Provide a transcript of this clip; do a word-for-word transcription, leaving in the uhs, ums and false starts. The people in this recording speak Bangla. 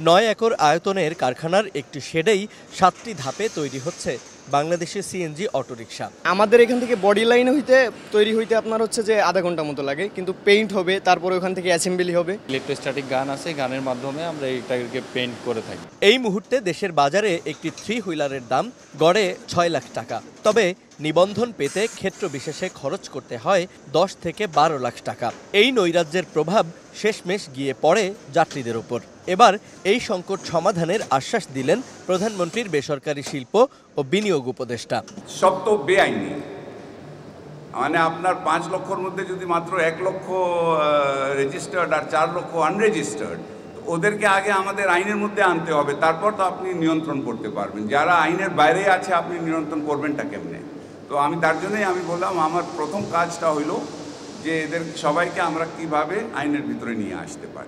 नय एकड़ आयतनेर कारखानार एकटी शेडेई सातटी धापे तैरी होच्छे बांग्लादेशी सीएनजी अटोरिक्शा। आमादेर एखान थेके बडी लाइन हইতে তৈরি হইতে আপনার হচ্ছে যে আধা ঘন্টা মতো লাগে, কিন্তু পেইন্ট হবে, তারপরে ওখান থেকে অ্যাসেম্বলি হবে। ইলেকট্রোস্ট্যাটিক গান আছে, গানের মাধ্যমে আমরা এটাকে পেইন্ট করে থাকি। এই মুহূর্তে দেশের বাজারে একটি থ্রি হুইলারের দাম গড়ে ছয় লাখ টাকা। তবে নিবন্ধন পেতে ক্ষেত্র বিশেষে খরচ করতে হয় দশ থেকে বারো লাখ টাকা। এই নৈরাজ্যের প্রভাব শেষমেশ গিয়ে পড়ে যাত্রীদের উপর। এবার এই সংকট সমাধানের আশ্বাস দিলেন প্রধানমন্ত্রীর বেসরকারি শিল্প ও বিনিয়োগ উপদেষ্টা। সব তো বেআইনি, মানে আপনার পাঁচ লক্ষর মধ্যে যদি মাত্র এক লক্ষ রেজিস্টার্ড আর চার লক্ষ আনরেজিস্টার্ড, ওদেরকে আগে আমাদের আইনের মধ্যে আনতে হবে, তারপর তো আপনি নিয়ন্ত্রণ করতে পারবেন। যারা আইনের বাইরে আছে আপনি নিয়ন্ত্রণ করবেনটা কেমনে? তো আমি তার জন্যই আমি বললাম আমার প্রথম কাজটা হইল যে এদের সবাইকে আমরা কিভাবে আইনের ভিতরে নিয়ে আসতে পারি।